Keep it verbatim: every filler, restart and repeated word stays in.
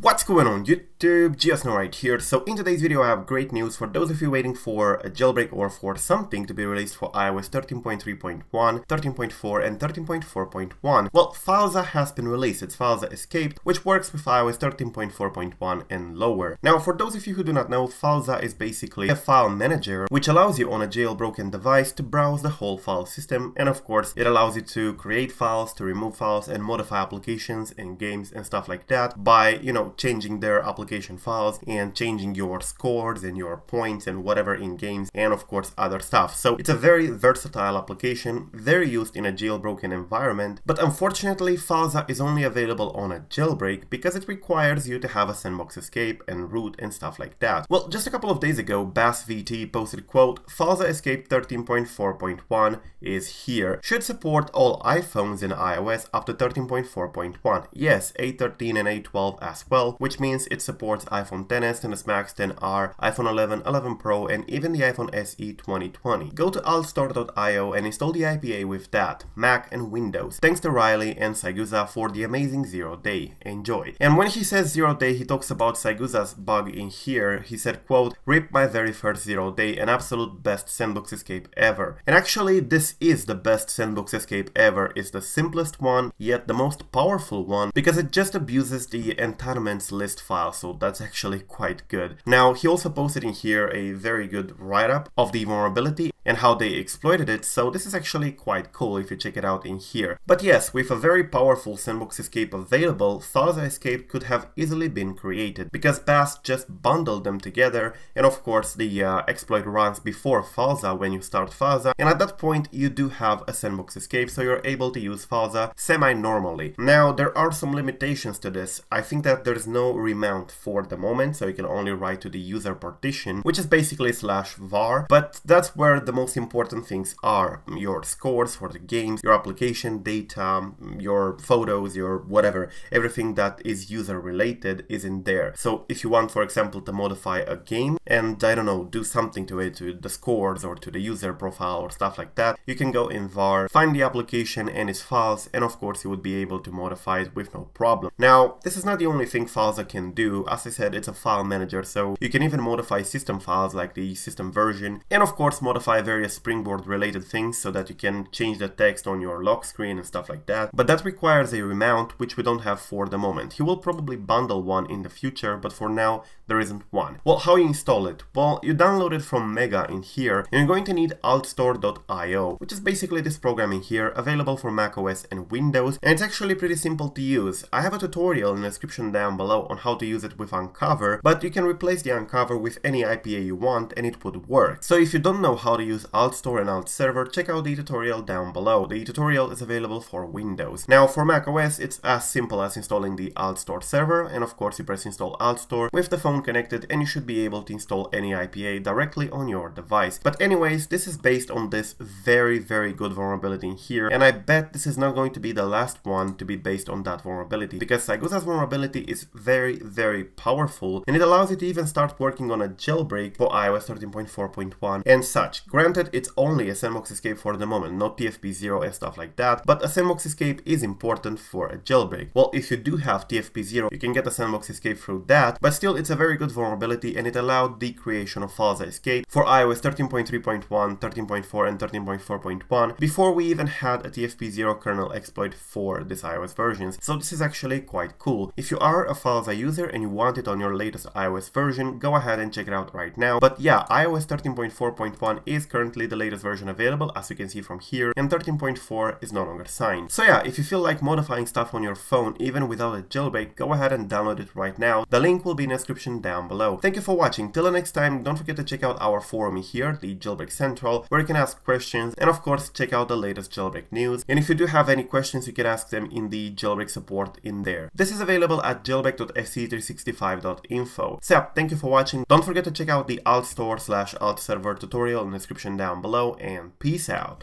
What's going on YouTube, GeoSn0w right here. So in today's video I have great news for those of you waiting for a jailbreak or for something to be released for iOS thirteen point three point one, thirteen point four and thirteen point four point one. Well, Filza has been released, it's Filza Escaped, which works with iOS thirteen point four point one and lower. Now for those of you who do not know, Filza is basically a file manager which allows you on a jailbroken device to browse the whole file system, and of course it allows you to create files, to remove files and modify applications and games and stuff like that by, you know, changing their application files and changing your scores and your points and whatever in games and of course other stuff. So it's a very versatile application, very used in a jailbroken environment, but unfortunately Filza is only available on a jailbreak because it requires you to have a sandbox escape and root and stuff like that. Well, just a couple of days ago BassVT posted, quote, Filza Escaped thirteen point four point one is here. Should support all iPhones and iOS up to thirteen point four point one. Yes, A thirteen and A twelve as well, which means it supports iPhone X S, X S Max, X R, iPhone eleven, eleven Pro and even the iPhone S E twenty twenty. Go to alt store dot i o and install the I P A with that, Mac and Windows. Thanks to Riley and Saigusa for the amazing zero day. Enjoy. And when he says zero day, he talks about Saigusa's bug in here. He said, quote, rip my very first zero day, an absolute best sandbox escape ever. And actually this is the best sandbox escape ever. It's the simplest one, yet the most powerful one, because it just abuses the entitlement list file, so that's actually quite good. Now he also posted in here a very good write-up of the vulnerability and how they exploited it, so this is actually quite cool if you check it out in here. But yes, with a very powerful sandbox escape available, Filza Escape could have easily been created because Bass just bundled them together, and of course the uh, exploit runs before Filza when you start Filza, and at that point you do have a sandbox escape, so you're able to use Filza semi-normally. Now there are some limitations to this. I think that there's no remount for the moment, so you can only write to the user partition, which is basically slash var, but that's where the most important things are: your scores for the games, your application data, your photos, your whatever. Everything that is user related is in there. So if you want, for example, to modify a game and, I don't know, do something to it, to the scores or to the user profile or stuff like that, you can go in var, find the application and its files, and of course you would be able to modify it with no problem. Now this is not the only thing Filza can do. As I said, it's a file manager, so you can even modify system files like the system version, and of course modify various Springboard related things so that you can change the text on your lock screen and stuff like that, but that requires a remount which we don't have for the moment. He will probably bundle one in the future, but for now there isn't one. Well, how you install it? Well, you download it from Mega in here, and you're going to need alt store dot i o, which is basically this program in here, available for macOS and Windows, and it's actually pretty simple to use. I have a tutorial in the description down below on how to use it with Unc cover, but you can replace the Unc cover with any I P A you want and it would work. So if you don't know how to use AltStore and AltServer, check out the tutorial down below. The tutorial is available for Windows. Now for macOS it's as simple as installing the AltStore server, and of course you press install AltStore with the phone connected and you should be able to install any I P A directly on your device. But anyways, this is based on this very very good vulnerability in here, and I bet this is not going to be the last one to be based on that vulnerability, because Saigusa's vulnerability is very very powerful and it allows you to even start working on a jailbreak for iOS thirteen point four point one and such. Granted, it's only a sandbox escape for the moment, not T F P zero and stuff like that, but a sandbox escape is important for a jailbreak. Well, if you do have T F P zero, you can get a sandbox escape through that, but still it's a very good vulnerability and it allowed the creation of Filza Escape for iOS thirteen point three point one, thirteen point four and thirteen point four point one before we even had a T F P zero kernel exploit for these iOS versions, so this is actually quite cool. If you are a Filza user and you want it on your latest iOS version, go ahead and check it out right now. But yeah, iOS thirteen point four point one is currently the latest version available, as you can see from here, and thirteen point four is no longer signed. So yeah, if you feel like modifying stuff on your phone even without a jailbreak, go ahead and download it right now. The link will be in the description down below. Thank you for watching. Till the next time, don't forget to check out our forum here, the Jailbreak Central, where you can ask questions, and of course check out the latest jailbreak news, and if you do have any questions you can ask them in the jailbreak support in there. This is available at jailbreak dot f c e three sixty-five dot info. So yeah, thank you for watching. Don't forget to check out the AltStore slash AltServer tutorial in the description down below, and peace out.